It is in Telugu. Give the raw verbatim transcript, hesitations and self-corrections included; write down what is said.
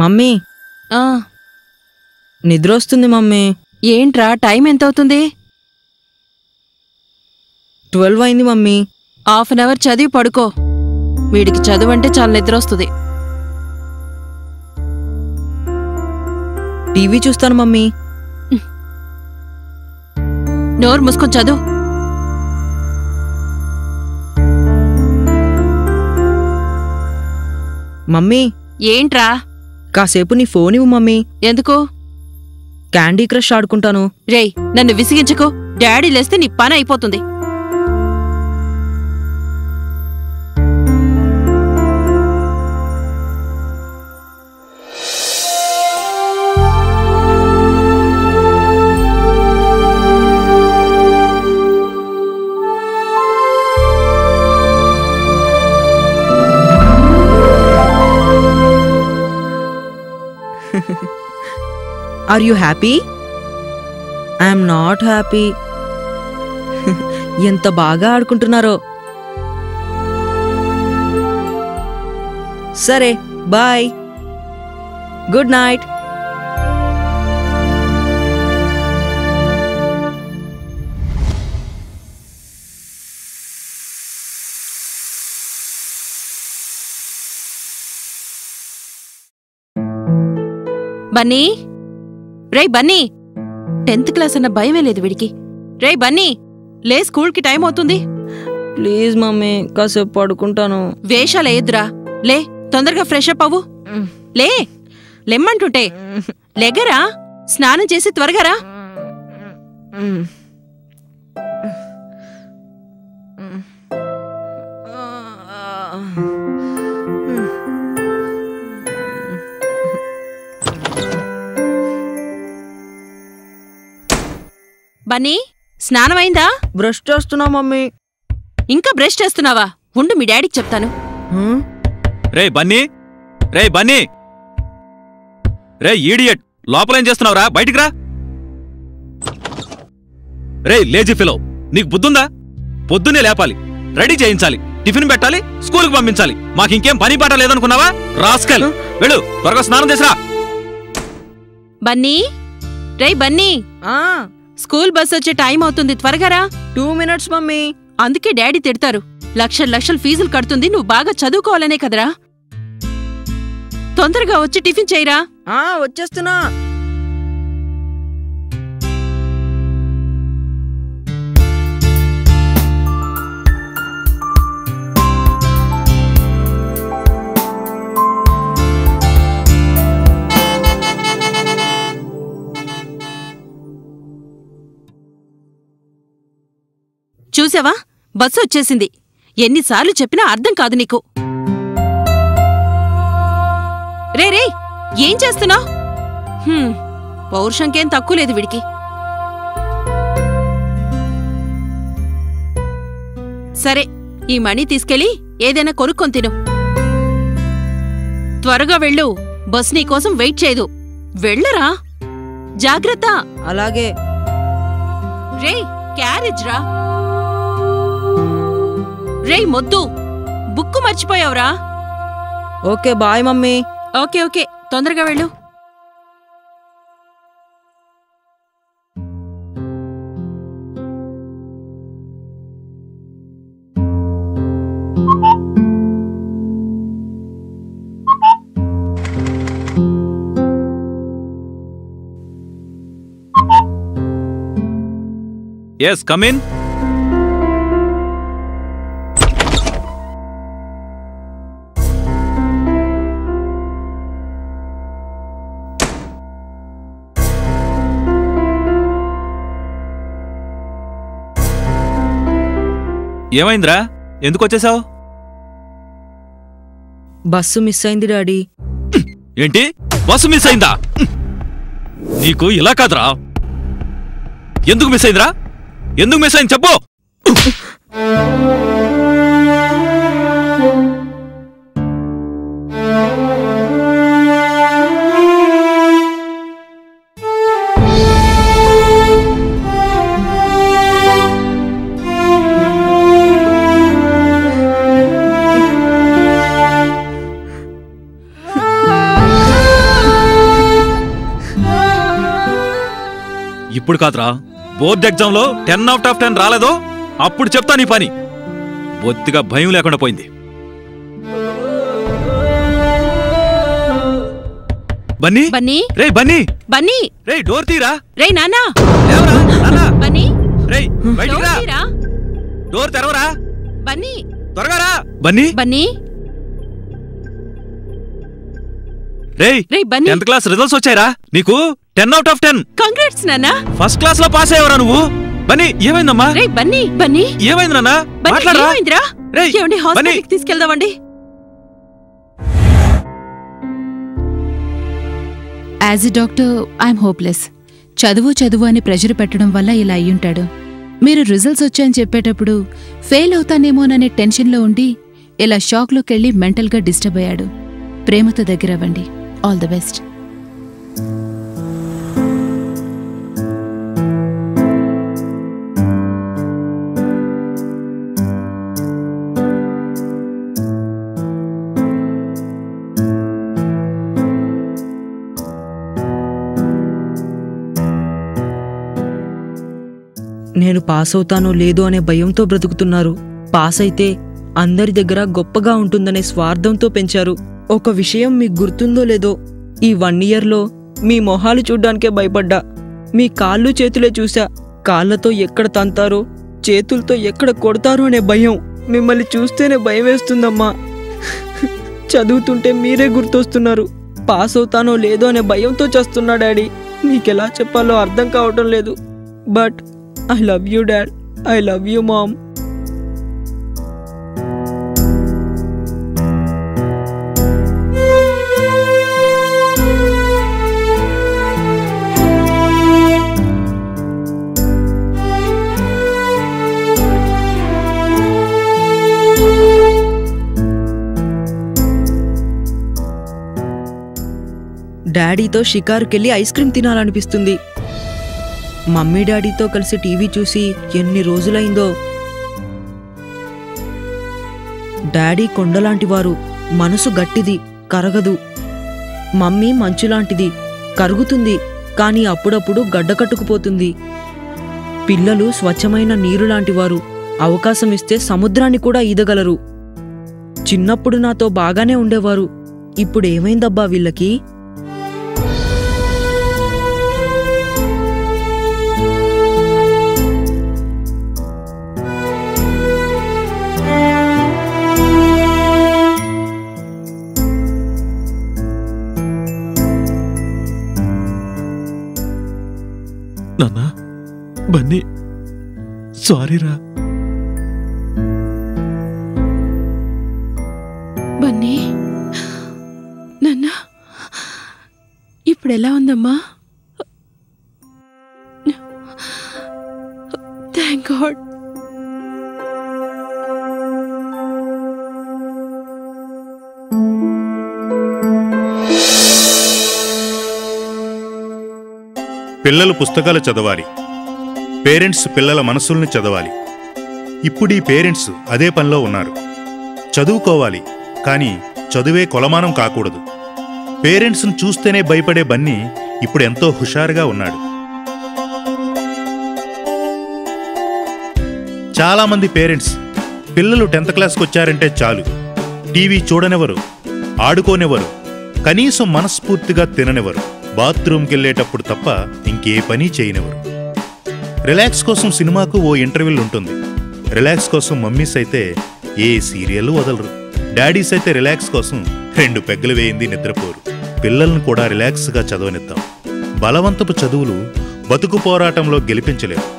మమ్మీ. ఆ నిద్ర వస్తుంది మమ్మీ. ఏంట్రా టైం ఎంత అవుతుంది? ట్వెల్వ్ అయింది మమ్మీ. హాఫ్ అన్ అవర్ చదివి పడుకో. వీడికి చదువు అంటే చాలా నిద్ర వస్తుంది. టీవీ చూస్తాను మమ్మీ. నోరు మూసుకొని చదువు. మమ్మీ. ఏంట్రా? కాసేపు నీ ఫోన్ ఇవ్వు మమ్మీ. ఎందుకు? క్యాండీ క్రష్ ఆడుకుంటాను. రేయ్ నన్ను విసిగించుకో. డాడీ లేస్తే నీ పని అయిపోతుంది. Are you happy? I am not happy. ఎంత బాగా ఆడుకుంటున్నారో. సరే బాయ్. Good night. బన్నీ. రే బన్నీ. టెన్త్ క్లాస్ అన్న భయమే లేదు వీడికి. రే బన్నీ లే, స్కూల్కి టైం అవుతుంది. ప్లీజ్ మమ్మీ కాసేపు పడుకుంటాను. వేషాలు ఏద్రా, లే తొందరగా ఫ్రెష్ అప్ అవ్వు. లే లెమ్మంటుంటే లెగరా. స్నానం చేసి త్వరగా రా. బన్నీ స్నానమైందా? బ్రష్ చేస్తున్నా మమ్మీ. ఇంకా బ్రష్ చేస్తున్నావా? ఉండు మీ డాడీకి చెప్తాను. రే బన్నీ. రే బన్నీ. రే ఈడియట్, లోపలేం చేస్తున్నావురా? బయటికి రా. రే లేజీ ఫెలో, నీకు బుద్ధుందా? పొద్దునే లేపాలి, రెడీ చేయించాలి, టిఫిన్ పెట్టాలి, స్కూల్కి పంపించాలి. మాకింకేం పని పాట లేదనుకున్నావా? రాస్కల్, వెళ్ళు త్వరగా స్నానం చేసిరా. బన్నీ. రే బన్నీ. స్కూల్ బస్ వచ్చే టైం అవుతుంది, త్వరగా రా. Two minutes mummy. అందుకే డాడీ తిడతారు. లక్ష లక్షలు ఫీజులు కడుతుంది, నువ్వు బాగా చదువుకోవాలనే కదరా. తొందరగా వచ్చి టిఫిన్ చేయరా. వచ్చేస్తున్నా. చూసావా బస్సు వచ్చేసింది. ఎన్నిసార్లు చెప్పినా అర్థం కాదు నీకు. రే రే ఏం చేస్తున్నావు? పౌరుషంకేం తక్కువ లేదు వీడికి. సరే ఈ మణి తీసుకెళ్లి ఏదైనా కొనుక్కొని తిను. త్వరగా వెళ్ళు, బస్ నీకోసం వెయిట్ చేయదు. వెళ్ళరా, జాగ్రత్త. అలాగే. రే క్యారేజ్ రా. రే మొద్దు, బుక్కు మర్చిపోయావురా. Okay bye mummy. Okay okay తొందరగా వెళ్ళు. Yes come in. ఏమైందిరా, ఎందుకొచ్చేసావు? బస్సు మిస్ అయింది డాడీ. ఏంటి బస్సు మిస్ అయిందా? నీకు ఇలా కాదురా. ఎందుకు మిస్ అయిందిరా? ఎందుకు మిస్ అయింది చెప్పు. ఇప్పుడు కాదురా, బోర్డ్ ఎగ్జామ్ లో టెన్ అవుట్ ఆఫ్ టెన్ రాలేదో అప్పుడు చెప్తా నీ పని. బొత్తిగా భయం లేకుండా పోయింది. బన్నీ బన్నీ రే బన్నీ బన్నీ రే డోర్ తీరా రే నానా లేవరా నానా బన్నీ రే బయటికి రా తీరా డోర్ తెరవరా బన్నీ త్వరగా రా బన్నీ బన్నీ రే రే బన్నీ టెన్త్ క్లాస్ రిజల్ట్స్ వచ్చాయిరా నీకు ten out of ten. Congrats నానా, ఫస్ట్ క్లాస్ లో పాస్ అయ్యావరా నువ్వు. బన్నీ ఏమైందమ్మా? రే బన్నీ బన్నీ ఏమైంది నానా? మాట్లాడరా ఏమైందిరా? రే ఏమండి హాస్పిటల్ కి తీసుకెళ్దామండి. As a doctor I'm hopeless. చదువు చదువు అని ప్రెషర్ పెట్టడం వల్ల ఇలా అయ్యుంటాడు. మీరు రిజల్ట్స్ వచ్చాయని చెప్పేటప్పుడు ఫెయిల్ అవుతానేమోననే టెన్షన్లో ఉండి ఇలా షాక్లోకి వెళ్ళి మెంటల్గా డిస్టర్బ్ అయ్యాడు. ప్రేమతో దగ్గర అవ్వండి. All the best. నేను పాస్ అవుతానో లేదో అనే భయంతో బ్రతుకుతున్నారు. పాస్ అయితే అందరి దగ్గర గొప్పగా ఉంటుందనే స్వార్థంతో పెంచారు. ఒక విషయం మీకు గుర్తుందో లేదో, ఈ వన్ ఇయర్లో మీ మొహాలు చూడ్డానికే భయపడ్డా. మీ కాళ్ళు చేతులే చూసా. కాళ్ళతో ఎక్కడ తంతారో, చేతులతో ఎక్కడ కొడతారో అనే భయం. మిమ్మల్ని చూస్తేనే భయం వేస్తుందమ్మా. చదువుతుంటే మీరే గుర్తొస్తున్నారు. పాస్ అవుతానో లేదో అనే భయంతో చేస్తున్నా డాడీ. మీకెలా చెప్పాలో అర్థం కావటం లేదు. But I love you, Dad. I love you, Mom. డాడీతో షికారుకెళ్ళి ఐస్ క్రీమ్ తినాలనిపిస్తుంది. మమ్మీ డాడీతో కలిసి టీవీ చూసి ఎన్ని రోజులైందో. డాడీ కొండలాంటివారు, మనసు గట్టిది, కరగదు. మమ్మీ మంచులాంటిది, కరుగుతుంది కానీ అప్పుడప్పుడు గడ్డకట్టుకుపోతుంది. పిల్లలు స్వచ్ఛమైన నీరులాంటివారు, అవకాశమిస్తే సముద్రాన్ని కూడా ఈదగలరు. చిన్నప్పుడు నాతో బాగానే ఉండేవారు. ఇప్పుడేమైందబ్బా వీళ్ళకి? నాన్నా, బన్నీ సారీరా. బన్నీ నాన్నా ఇప్పుడెలా ఉందమ్మా? Thank God. పిల్లలు పుస్తకాలు చదవాలి, పేరెంట్స్ పిల్లల మనసుల్ని చదవాలి. ఇప్పుడు ఈ పేరెంట్స్ అదే పనిలో ఉన్నారు. చదువుకోవాలి కానీ చదువే కొలమానం కాకూడదు. పేరెంట్స్ను చూస్తేనే భయపడే బన్నీ ఇప్పుడు ఎంతో హుషారుగా ఉన్నాడు. చాలామంది పేరెంట్స్ పిల్లలు టెన్త్ క్లాస్కి వచ్చారంటే చాలు టీవీ చూడనివ్వరు, ఆడుకోనివ్వరు, కనీసం మనస్ఫూర్తిగా తిననివ్వరు. బాత్రూమ్కి వెళ్ళేటప్పుడు తప్ప ఇంకే పని చేయనివ్వరు. రిలాక్స్ కోసం సినిమాకు ఓ ఇంటర్వెల్ ఉంటుంది. రిలాక్స్ కోసం మమ్మీస్ అయితే ఏ సీరియల్ వదలరు. డాడీస్ అయితే రిలాక్స్ కోసం రెండు పెగ్గలు వేయింది నిద్రపోరు. పిల్లలను కూడా రిలాక్స్గా చదవనిద్దాం. బలవంతపు చదువులు బతుకు పోరాటంలో గెలిపించలేవు.